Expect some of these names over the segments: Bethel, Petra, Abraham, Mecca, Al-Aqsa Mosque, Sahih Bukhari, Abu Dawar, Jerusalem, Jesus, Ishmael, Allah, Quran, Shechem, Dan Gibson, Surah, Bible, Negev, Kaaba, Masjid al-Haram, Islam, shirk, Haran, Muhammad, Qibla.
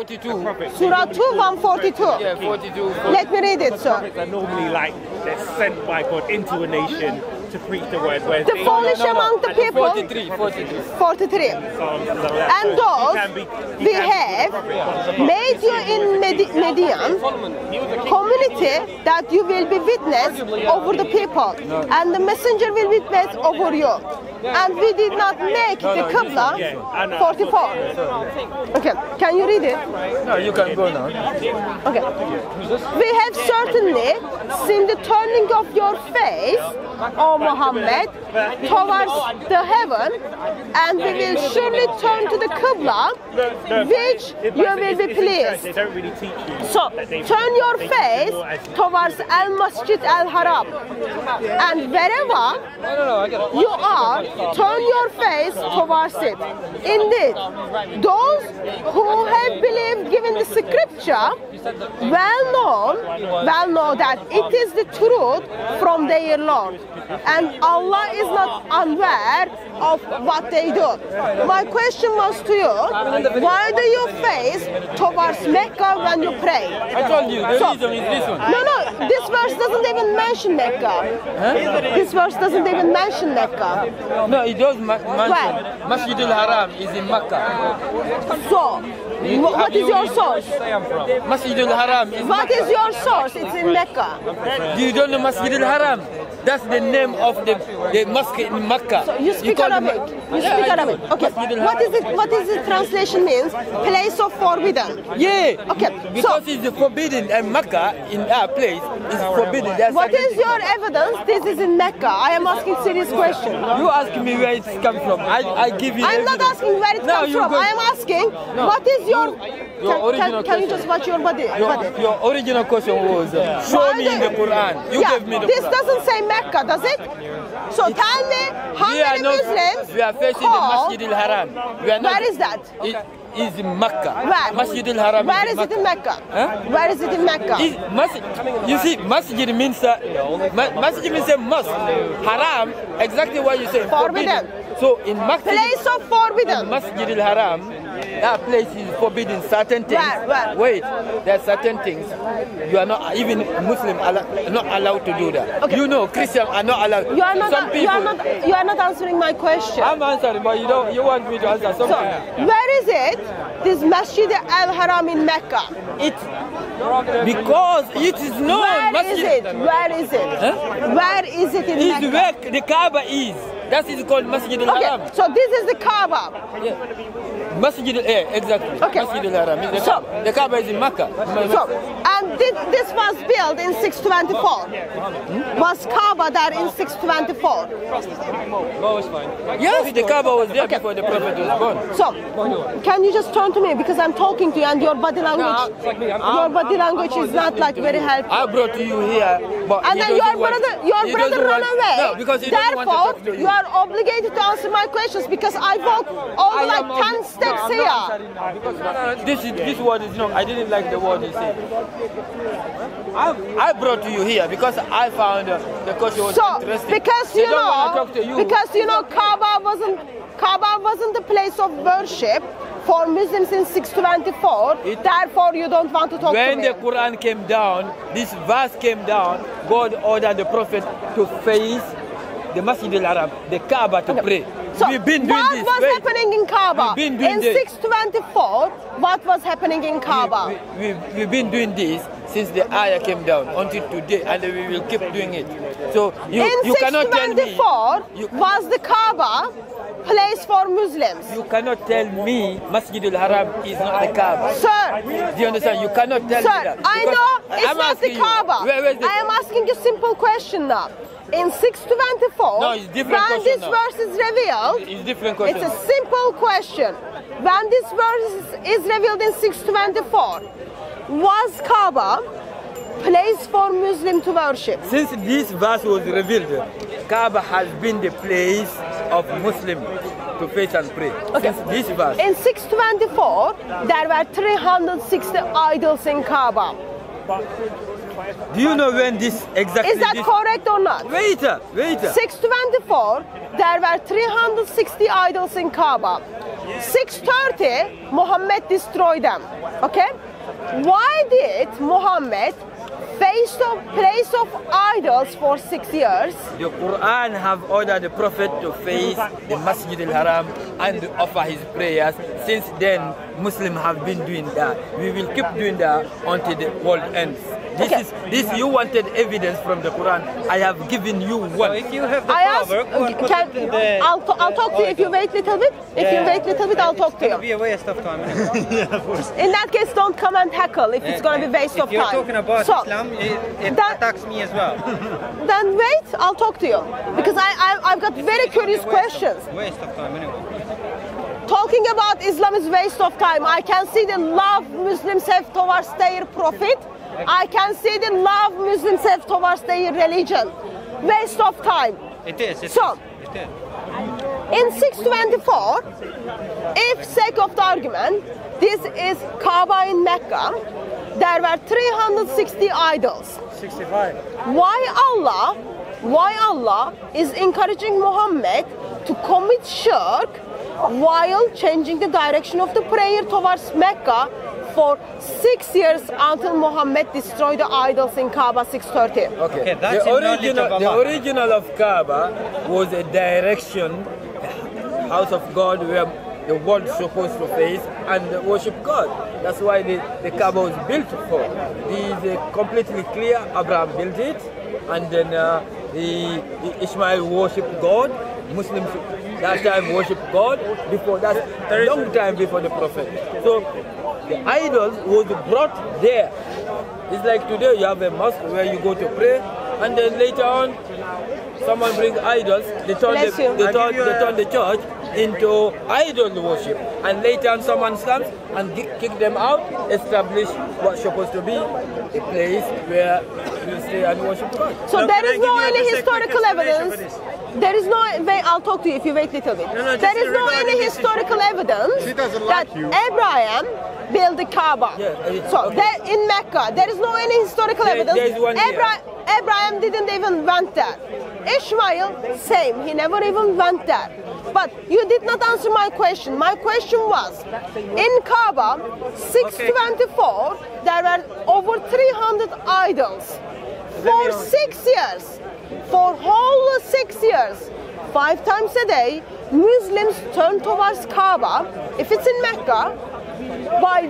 42. Surah 2, 142. Yeah, 42. Let me read it, sir. Prophets are normally like they're sent by God into a nation to preach the word. The foolish among the people. 43. And those we have made you in Median community that you will be witness over the people, and the messenger will be witness over you. And we did not make the Qibla. 44. Okay, can you read it? No, you can go now. Okay. We have certainly seen the turning of your face, O Muhammad, towards the heaven, and we will surely turn to the Qibla, which you will be pleased. So, turn your face towards Al-Masjid al-Haram, and wherever you are, turn your face towards it. Indeed, those who have believed given the scripture well know that it is the truth from their Lord, and Allah is not unaware of what they do. My question was to you, why do you face towards Mecca when you pray? I told you, the reason is this one. No, this verse doesn't even mention Mecca. Huh? This verse doesn't even mention Mecca. No, it does mention. Well, Masjid al-Haram is in Mecca. So, what is your source? Masjid al-Haram is What is your source? It's in Mecca. You don't know Masjid al-Haram? That's the name of the mosque in Mecca. So you speak Arabic. You speak Arabic. Okay. What is the translation means? Place of forbidden. Yeah. Okay. Because it's forbidden, and Mecca in our place is forbidden. That's what is your evidence? This is in Mecca. I am asking serious question. You ask me where it comes from. I give you. I'm not asking where it comes from. I am asking what is your. Can you just watch your body? Your original question was show me in the Quran. You gave me the Quran. This doesn't say Mecca, does it? So tell me how many Muslims we are facing the Masjid al-Haram. Where is that? It is in Mecca. Where? Masjid al-Haram. Where is it in Mecca? Huh? Where is it in Mecca? You see, masjid means a mosque. Haram, exactly what you say. Forbidden. So in Mecca, place of forbidden. Masjid al-Haram. That place is forbidden, certain things. Wait, there are certain things you are not, even Muslim not allowed to do that. Okay. You know, Christians are not allowed. You are not answering my question. I'm answering, but you want me to answer something. So, where is it, this Masjid al-Haram in Mecca? Because it is known. Where is it? Huh? Where is it in Mecca? It's where the Kaaba is. That is called Masjid al-Haram. Okay, so this is the Kaaba. Yeah. Masjid al-Haram, exactly. Okay. Masjid al-Haram. The Kaaba is in Mecca. So, and this was built in 624. Hmm? Was Kaaba there in 624? Yes, the Kaaba was there before the Prophet was born. So, can you just turn to me because I'm talking to you and your body language? Your body language is not like very helpful. I brought you here, but and then your brother ran away. No, because therefore, you are obligated to answer my questions because I walked all like 10 steps here. This word is I didn't like the word you said. I brought you here because I found the question was interesting. Because you know, Kaaba wasn't the place of worship for Muslims in 624, therefore you don't want to talk to me. When the Quran came down, this verse came down, God ordered the Prophet to face the Masjid al-Haram, the Kaaba, to pray. So what was happening in Kaaba? In 624, what was happening in Kaaba? We've been doing this since the ayah came down until today, and we will keep doing it. So you cannot tell me. In 624, was the Kaaba place for Muslims? You cannot tell me Masjid al-Haram is not the Kaaba. Sir! Do you understand? You cannot tell me that. Sir, I know it's not the Kaaba. I am asking you a simple question now. In 624, when this verse is revealed, it's a simple question. When this verse is revealed in 624, was Kaaba place for Muslim to worship? Since this verse was revealed, Kaaba has been the place of Muslims to face and pray. Okay. Since this verse. In 624, there were 360 idols in Kaaba. Do you know when this exactly... Is that correct or not? Wait. 624, there were 360 idols in Kaaba. 630, Muhammad destroyed them. Okay? Why did Muhammad place of idols for 6 years? The Quran have ordered the Prophet to face the Masjid al-Haram and to offer his prayers. Since then, Muslims have been doing that. We will keep doing that until the world ends. This you wanted evidence from the Quran. I have given you one. So if you have the I'll talk to you if you wait a little bit. I'll talk to you. It's going to be a waste of time. Yeah, of course. In that case, don't come and heckle if it's going to be waste of time. If you're talking about Islam, it attacks me as well. Then wait, I'll talk to you. Because I've got very curious questions. Waste of time anyway. Talking about Islam is waste of time. I can see the love Muslims have towards their prophet. I can see the love Muslims have towards their religion. Waste of time. It is. It is. In 624, if sake of the argument, this is Kaaba in Mecca, there were 360 idols. 65. Why Allah is encouraging Muhammad to commit shirk while changing the direction of the prayer towards Mecca for 6 years until Muhammad destroyed the idols in Kaaba 630? Okay, that's the original of Kaaba was a direction, house of God, where the world is supposed to face and worship God. That's why the Kaaba was built for. It is completely clear. Abraham built it, and then Ishmael worshipped God. Muslims that time worship God before that, long time before the Prophet. So the idols was brought there. It's like today you have a mosque where you go to pray, and then later on someone brings idols. They turn the church into idol worship, and later on someone comes and kick them out, establish what's supposed to be a place where you stay and worship God. So there is no any historical evidence. There is no way. I'll talk to you if you wait a little bit. There is no any historical evidence that Abraham built the Kaaba. Yeah, so in Mecca, there is no any historical evidence. Abraham didn't even went there. Ishmael, same. He never even went there. But you did not answer my question. My question was, in Kaaba, 624, there were over 300 idols. For 6 years, for whole 6 years, 5 times a day, Muslims turn towards Kaaba, if it's in Mecca, by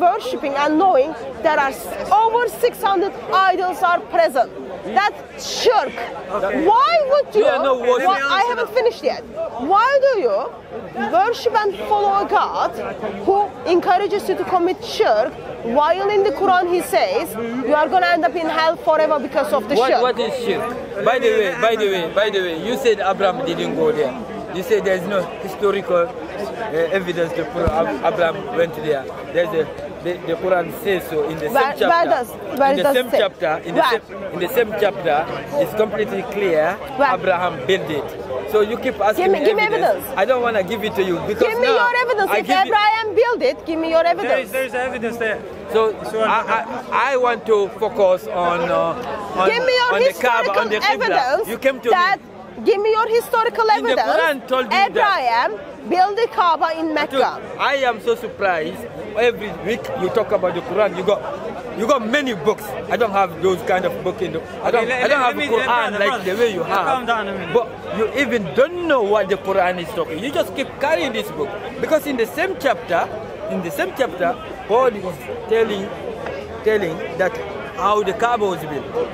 worshipping and knowing there are over 600 idols are present. That's shirk. Why would you? I haven't finished yet. Why do you worship and follow a God who encourages you to commit shirk, while in the Quran he says you are going to end up in hell forever because of the shirk? What is shirk? By the way, you said Abraham didn't go there. You said there is no historical evidence that Abraham went there. The Quran says so in the same chapter. It's completely clear Abraham built it. So you keep asking give me evidence. I don't want to give it to you because give me your evidence. If Abraham built it, give me your evidence. There is evidence there. So I want to focus on the Kaaba, on the Qibla. You came to that. Give me your historical evidence. The Quran told you Abraham built the Kaaba in Mecca. I am so surprised. Every week you talk about the Quran. You got many books. I don't have those kind of books. I don't have Quran like the way you have. But you even don't know what the Quran is talking. You just keep carrying this book because in the same chapter, God is telling that how the Kaaba was built.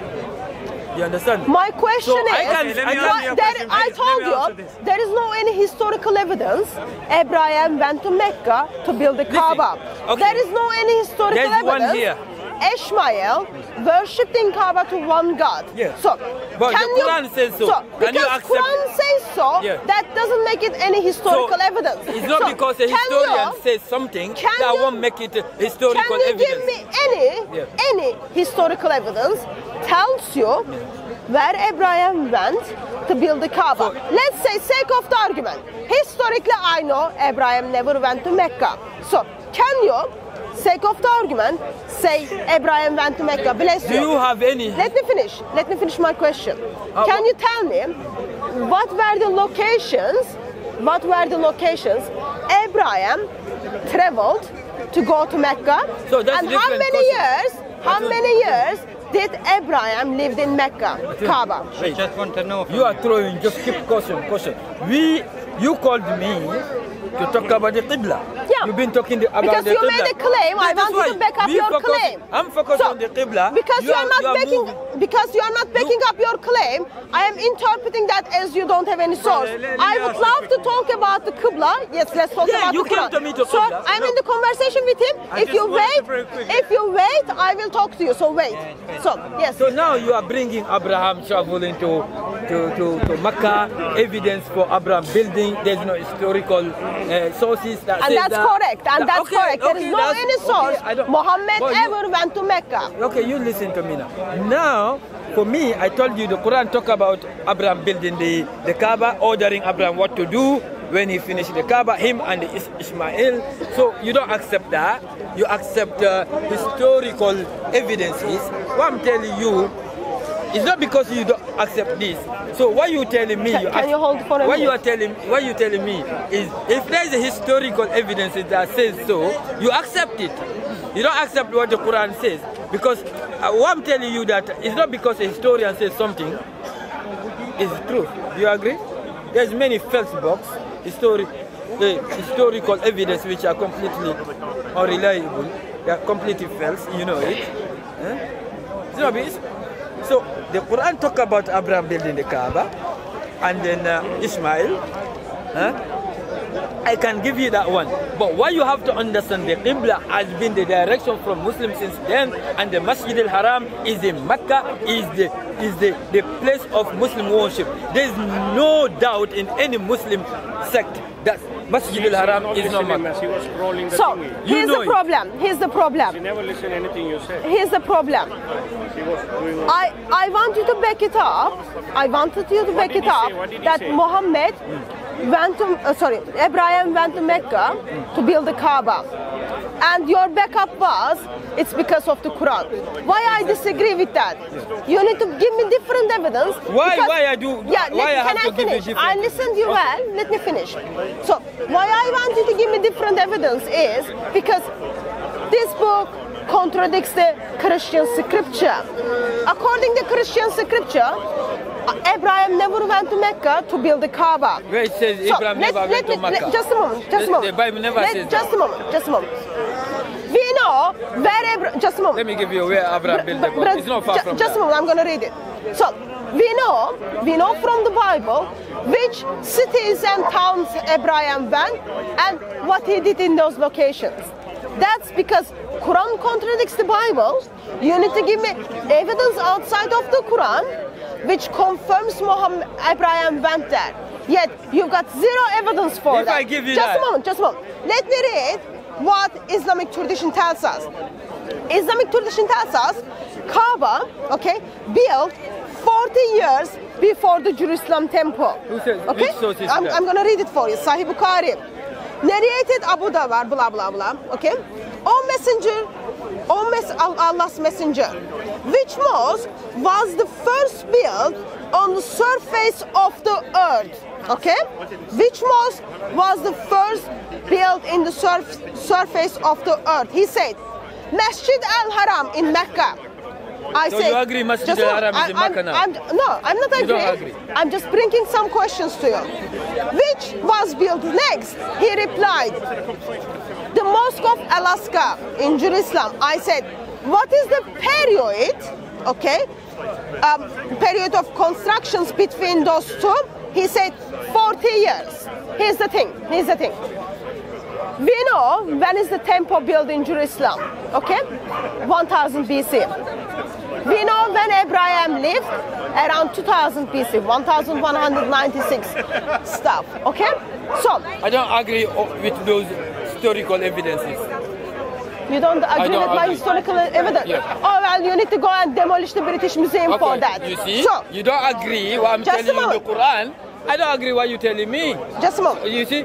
You understand? My question is, I told you, there is no any historical evidence Abraham went to Mecca to build the Kaaba. There is no any historical evidence Ishmael worshipped in Kaaba to one God. Yeah. So, but the Quran says so. Because the Quran says so, that doesn't make it any historical evidence. It's not because a historian says something that won't make it historical evidence. Can you give me any historical evidence tells you where Abraham went to build the Kaaba? Let's say, sake of the argument, historically I know Abraham never went to Mecca. So, can you, sake of the argument, say Abraham went to Mecca? Do you have any? Let me finish my question. Can you tell me what were the locations what were the locations Abraham traveled to go to Mecca? So that's and how many years? How many years did Abraham lived in Mecca, Kaaba? I just want to know. You are throwing. Just keep caution. You called me to talk about the Qibla. Yeah. You've been talking about because the Qibla. Because you made a claim. I want you to back up your claim. I'm focused on the Qibla. Because you are not backing up your claim. I am interpreting that as you don't have any source. I would love to talk about the Qibla. Yes, let's talk about the Qibla. So I'm in the conversation with him. If you wait, I will talk to you. So wait. So yes. So now you are bringing Abraham traveling to Mecca, evidence for Abraham building. There's no historical sources that and that's that. Correct. And that's correct. There is no any source. Muhammad ever went to Mecca. Okay, you listen to me now. Now, for me, I told you the Quran talk about Abraham building the Kaaba, ordering Abraham what to do when he finished the Kaaba, him and Ishmael. So you don't accept that. You accept historical evidences. What I'm telling you, it's not because you don't accept this. So why you telling me? Why you telling me is if there is a historical evidence that says so, you accept it. You don't accept what the Quran says because what I'm telling you that it's not because a historian says something is true. Do you agree? There's many false box historical evidence which are completely unreliable. They are completely false. You know it. So the Quran talk about Abraham building the Kaaba and then Ishmael. I can give you that one. But what you have to understand, the Qibla has been the direction from Muslims since then, and the Masjid al-Haram is in Mecca, is the place of Muslim worship. There is no doubt in any Muslim sect that Masjid al-Haram is not Mecca. So, here's the problem. Here's the problem. She never listened to anything you said. Here's the problem. I want you to back it up. I wanted you to back it up that Muhammad went to, Abraham went to Mecca to build the Kaaba, and your backup was it's because of the Quran. Why I disagree with that? You need to give me different evidence. I listened to you well. Let me finish. So why I want you to give me different evidence is because this book contradicts the Christian scripture. According to Christian scripture, Abraham never went to Mecca to build the Kaaba. Where it says Abraham never went to Mecca. Just a moment. The Bible never says that. Just a moment. We know where Abraham... Just a moment. Let me give you where Abraham built the Kaaba. It's not far from that. Just a moment, I'm going to read it. So, we know from the Bible which cities and towns Abraham went and what he did in those locations. That's because Quran contradicts the Bible. You need to give me evidence outside of the Quran which confirms Muhammad Abraham went there. Yet you've got zero evidence for that. I give you just a moment. Let me read what Islamic tradition tells us. Islamic tradition tells us Kaaba, built 40 years before the Jerusalem temple. Okay? I'm going to read it for you. Sahih Bukhari. Narrated Abu Dawar, blah, blah, blah. Okay? O Messenger, Allah's Messenger, which mosque was the first built on the surface of the earth? Okay? Which mosque was the first built in the surface of the earth? He said, Masjid al-Haram in Mecca. You agree Masjid al-Haram is in Mecca now? No, I'm not agreeing. I'm just bringing some questions to you. Which was built next? He replied, the Mosque of Alaska in Jerusalem. I said, what is the period, period of constructions between those two? He said 40 years. Here's the thing. We know when is the temple built in Jerusalem, 1000 BC. We know when Abraham lived around 2000 BC, 1196 stuff, So, I don't agree with those historical evidences. You don't agree with my historical evidence? Yeah. Oh, well, you need to go and demolish the British Museum for that. You see, so, you don't agree what I'm telling you in the Quran. I don't agree what you're telling me. Just a moment. You see,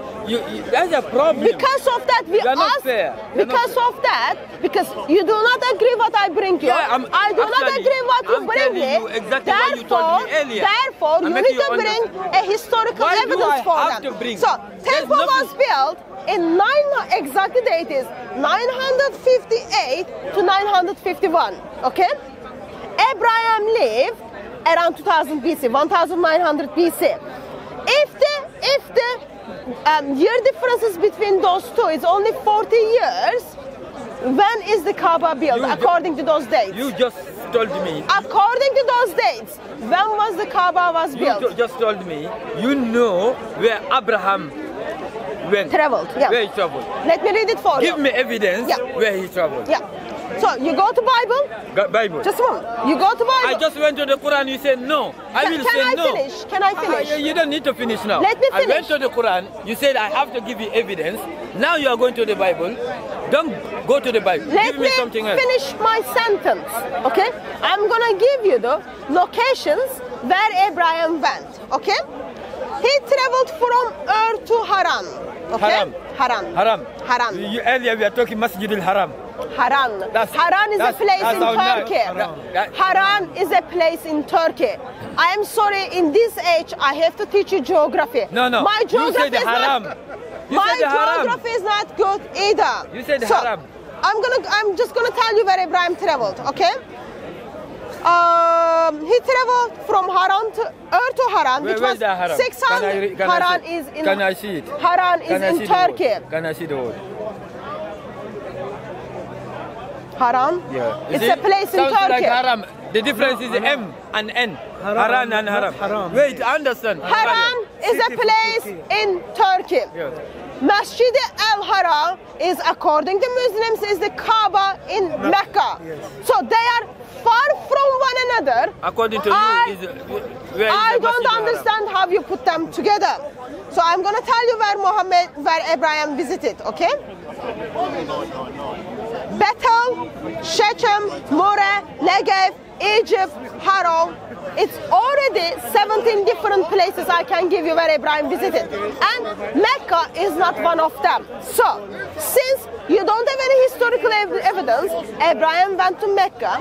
that's a problem. Because of that, we ask. Because of that, because you do not agree what I bring you. Yeah, I do not agree what you bring me. Exactly therefore, you need to bring a historical evidence for that. So, temple was built in exactly the date is 958 to 951. Okay? Abraham lived around 2000 BC, 1900 BC. If the year differences between those two is only 40 years, when is the Kaaba built according to those dates? You just told me. According to those dates, when was the Kaaba built? You just told me. You know where Abraham traveled. Yeah. Where he traveled. Let me read it for you. Give me evidence where he traveled. Yeah. So you go to Bible. Just one. You go to Bible. I just went to the Quran. You said no. Can I finish? Can I finish? You don't need to finish now. Let me finish. I went to the Quran. You said I have to give you evidence. Now you are going to the Bible. Don't go to the Bible. Let me finish my sentence. Okay. I'm gonna give you the locations where Abraham went. Okay. He traveled from Ur to Haran. Okay. Haran. Earlier we are talking Masjid al-Haram. Haran is a place in Turkey. Haran is a place in Turkey. I am sorry, in this age, I have to teach you geography. No, no. My geography is not. My geography is not good either. You said Haram. I'm just gonna tell you where Abraham traveled. Okay. He traveled from Haran to Haran, which was 600. Haran is in. Can I see it? Haran is in Turkey. Can I see the word? Haran? Yeah. It's a place in Turkey. Sounds like Haram. The difference is M and N. Haran and Haram. Wait, understand. Haran is a place in Turkey. Masjid al-Haram is, according to Muslims, is the Kaaba in Mecca. So they are far from one another. According to you, I don't understand how you put them together. So I'm going to tell you where Abraham visited, okay? Bethel, Shechem, Moreh, Negev, Egypt, Haran. It's already 17 different places I can give you where Abraham visited. And Mecca is not one of them. So, since you don't have any historical evidence, Abraham went to Mecca.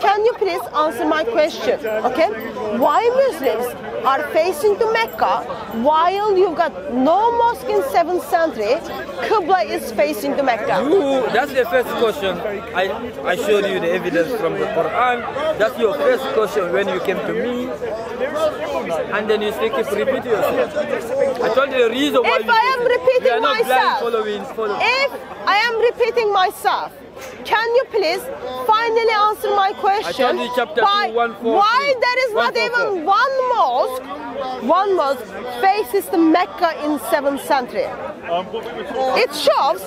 Can you please answer my question? Okay? Why Muslims are facing to Mecca while you've got no mosque in 7th century, Qibla is facing to Mecca? That's the first question. I showed you the evidence from the Quran. That's your first question when you came to me, and then you keep repeating yourself. I told you the reason why. If I am repeating myself, if I am repeating myself, can you please finally answer my question? Why there is not even one mosque faces the Mecca in 7th century? It shows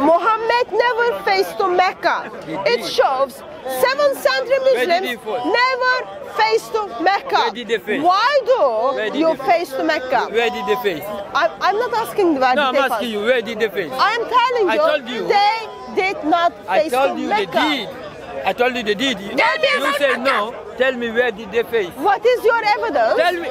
Muhammad never faced to Mecca. It shows 7th century Muslims never faced to Mecca. Why do you face to Mecca? Where did they face? I'm not asking where did they face. No, I'm asking you, where did they face? I'm telling you, they did not face Mecca. I told you they did. I told you they did. You say no. Tell me where did they face? What is your evidence? Tell me.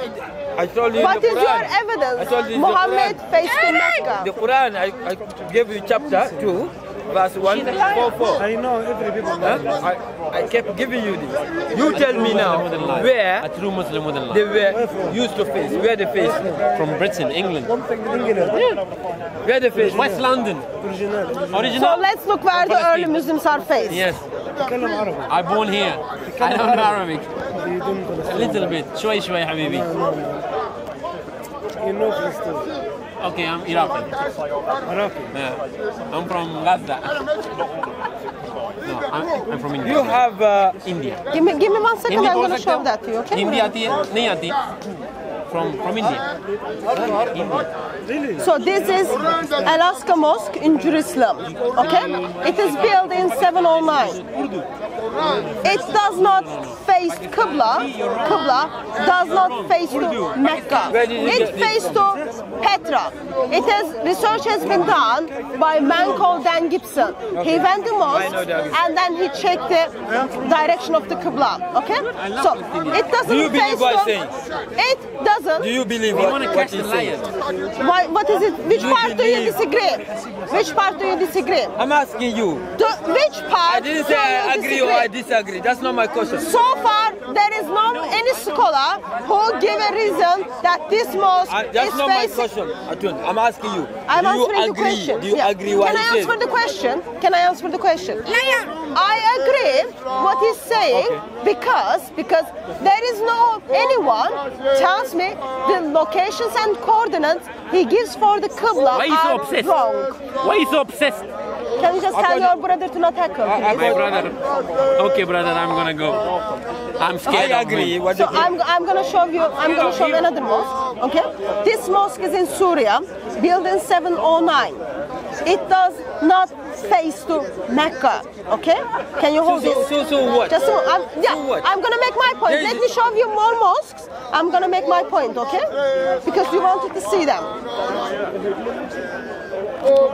I told you. What is your evidence? Muhammad faced Mecca. The Quran. I gave you chapter 2, verse 1 to 4. I know every people. I kept giving you this. You tell me now where they were used to face. Where they face? From Britain, England. Yeah. Where they face? West London. Original. So let's look where the early Muslims are faced. Yes. I'm born here. I know Arabic. A little bit. Shway shway, habibi. You know Palestine. Okay, I'm Iraqi. Iraqi? Yeah. I'm from Gaza. No, I'm from India. You have India. Give me 1 second, I'm going to show that to you, okay? India. From India. India. So this is Al-Aqsa Mosque in Jerusalem, okay? It is built in 709. It does not face Qibla. Qibla does not face to Mecca. It faces to Petra. Research has been done by a man called Dan Gibson. He went to mosque and then he checked the direction of the Qibla. Okay? So it doesn't face to. It does puzzle. Do you believe what he said? What is it? Which part do you disagree? Which part do you disagree? I'm asking you. Which part? I didn't say I agree or I disagree. That's not my question. So far, there is not any scholar who give a reason that this mosque is facing. That's not my question, Atun. I'm asking you. I'm answering the question. Do you agree what he said? Can I answer the question? Can I answer the question? I agree what he's saying because there is no anyone tells me the locations and coordinates he gives for the Qibla are wrong. Why is he so obsessed? Can you just tell your brother to not tackle? My brother. Okay, brother, I'm gonna go. I'm scared. I agree. What do you think? I'm gonna show you. I'm gonna show you another mosque. Okay. This mosque is in Surya, built in 709. It does not face to Mecca. Okay? Can you hold this? So what? Just I'm gonna make my point. Let me show you more mosques. I'm gonna make my point, okay? Because you wanted to see them. Okay.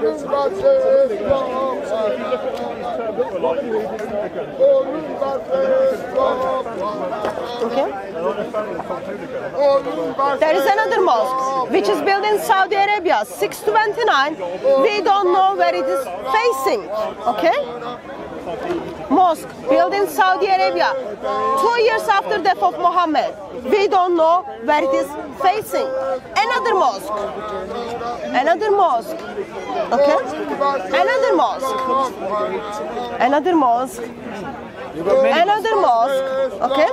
There is another mosque which is built in Saudi Arabia, 629. We don't know where it is facing. Okay. Mosque built in Saudi Arabia 2 years after death of Muhammad. We don't know where it is facing. Another mosque. Another mosque. Okay? Another mosque. Another mosque. Another mosque. Okay?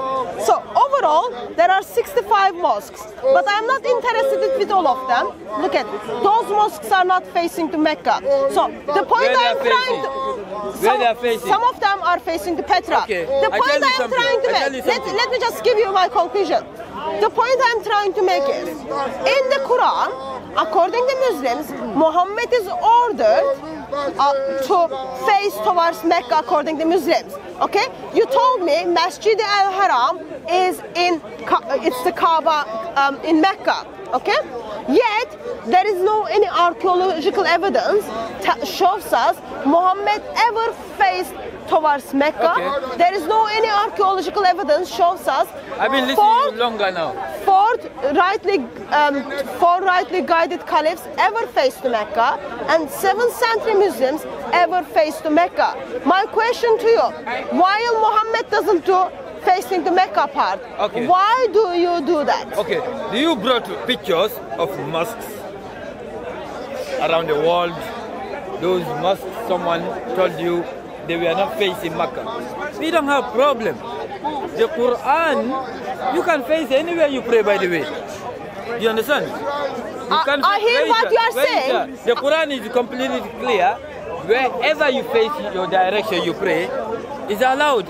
So overall there are 65 mosques. But I'm not interested with all of them. Look at it. Those mosques are not facing to Mecca. So the point I'm trying to some of them are facing the Petra. Okay. The point I'm trying to make, let me just give you my conclusion. The point I'm trying to make is, in the Quran, according to Muslims, Muhammad is ordered to face towards Mecca according to Muslims. Okay? You told me Masjid al-Haram is in, it's the Kaaba in Mecca. Okay? Yet, there is no any archaeological evidence that shows us Muhammad ever faced towards Mecca. Okay. There is no any archaeological evidence shows us. I've been listening to you longer now. Four rightly guided caliphs ever faced to Mecca, and 7th century Muslims ever faced to Mecca. My question to you, while Muhammad doesn't do facing the Mecca part, why do you do that? Okay, do you brought pictures of mosques around the world? Those mosques, someone told you they were not facing Mecca. We don't have problem. The Quran, you can face anywhere you pray, by the way. Do you understand? You I hear what you are saying. The Quran is completely clear. Wherever you face your direction you pray, is allowed.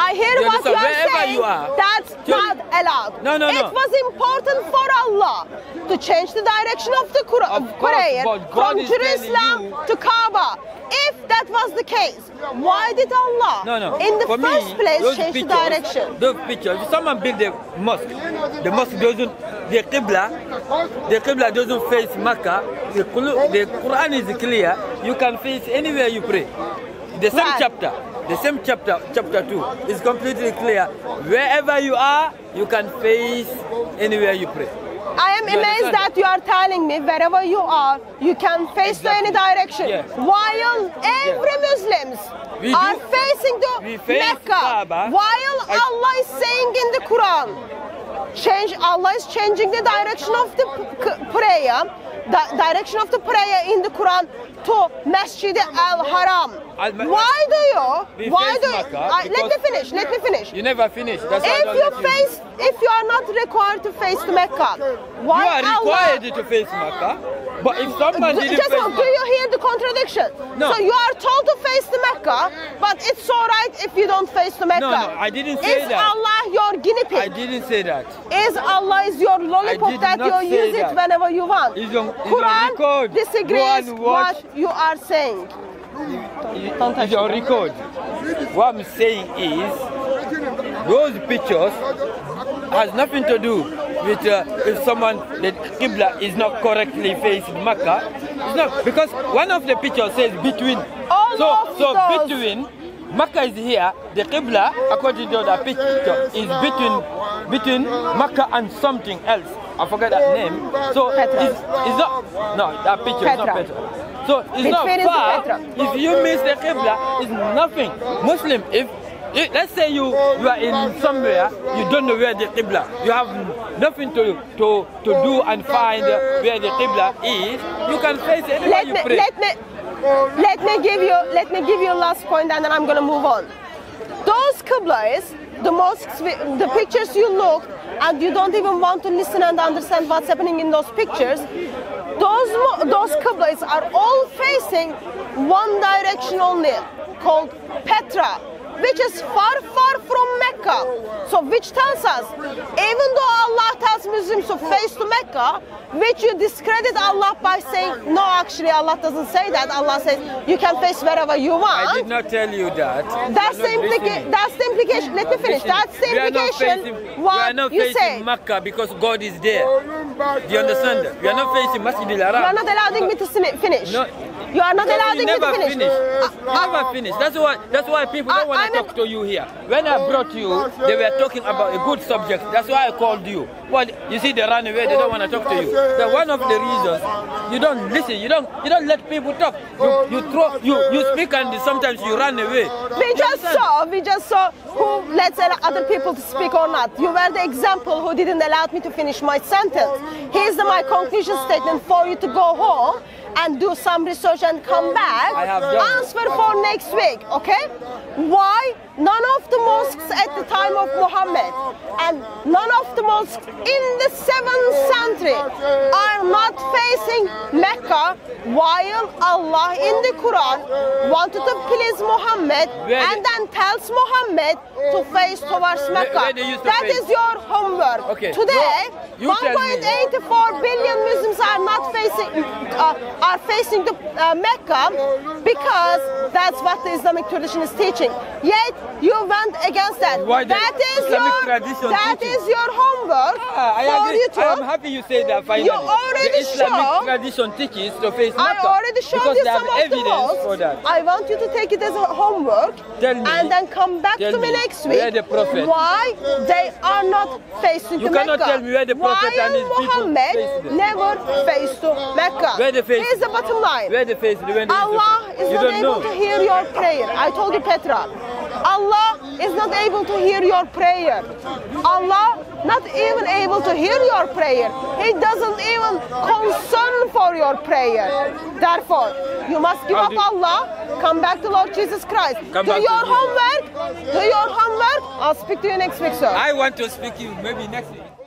I hear what you are saying, that's not allowed. No, no, no. It was important for Allah to change the direction of the prayer from Jerusalem to Kaaba. If that was the case, why did Allah in the first place change the direction? Those pictures, if someone built a mosque, the mosque doesn't, the Qibla doesn't face Makkah, the Quran is clear, you can face anywhere you pray. The same chapter. The same chapter, chapter 2, is completely clear. Wherever you are, you can face anywhere you pray. I am amazed that you are telling me wherever you are, you can face to any direction. Yes. While every Muslims are facing the Mecca, while Allah is saying in the Quran, Allah is changing the direction of the prayer, the direction of the prayer in the Quran to Masjid al-Haram. Let me finish. You never finish. That's if you are not required to face the Mecca, why you are required to face Mecca? But if someone didn't face Mecca, do you hear the contradiction? No. So you are told to face the Mecca, but it's all right if you don't face the Mecca. No, I didn't say that. Is Allah your guinea pig? I didn't say that. Is Allah is your lollipop that you use it whenever you want? Quran disagrees what you are saying. It's on record. What I'm saying is, those pictures has nothing to do with if someone, the Qibla is not correctly facing Makkah. It's not, because one of the pictures says between. All so between Mecca is here. The Qibla, according to the picture, is between Mecca and something else. I forget that name. So it's not. No, that picture Petra. Is not Petra. So it's between not far. If you miss the Qibla, it's nothing. Muslim, if let's say you are in somewhere, you don't know where the Qibla. You have nothing to do and find where the Qibla is. You can face anywhere you pray. Let me give you a last point and then I'm gonna move on. Those Qiblas, the mosques, the pictures you look and you don't even want to listen and understand what's happening in those pictures. Those Qiblas are all facing one direction only, called Petra, which is far, far from Mecca. So which tells us, even though Allah tells Muslims to face to Mecca, which you discredit Allah by saying, no, actually Allah doesn't say that. Allah says you can face wherever you want. I did not tell you that. That's the implication. Let me finish. That's the implication. What you say? We are not facing Mecca because God is there. Do you understand that? We are not facing Masjid al-Haram. You are not allowing me to finish. No. You are not allowing me to finish. Never finish. That's why people don't want to talk to you here. When I brought you, they were talking about a good subject. That's why I called you. Well, you see, they ran away. They don't want to talk to you. That's one of the reasons you don't listen. You don't let people talk. You speak and sometimes you run away. We just saw who lets other people to speak or not. You were the example who didn't allow me to finish my sentence. Here's my conclusion statement for you to go home and do some research and come back. Answer for next week, okay? Why none of the mosques at the time of Muhammad and none of the mosques in the 7th century are not facing Mecca, while Allah in the Quran wanted to please Muhammad and then tells Muhammad to face towards Mecca. That is your homework. Okay. Today, 1.84 billion Muslims are not facing Mecca because that's what the Islamic tradition is teaching. Yet you went against that. That is your homework. I'm happy you say that. Finally. You already showed Islamic tradition teaches to face Mecca. I already showed you some of the mosques. I want you to take it as a homework and then come back to me next week. Why they are not facing Mecca? You cannot tell me where the Prophet and his people never faced to Mecca. Here's the bottom line. Where the face? Allah is not able to hear your prayer. I told you, Petra. Allah is not able to hear your prayer. Allah not even able to hear your prayer. He doesn't even concern for your prayer. Therefore, you must give up Allah, come back to Lord Jesus Christ. Do your homework. I'll speak to you next week, sir. I want to speak to you maybe next week.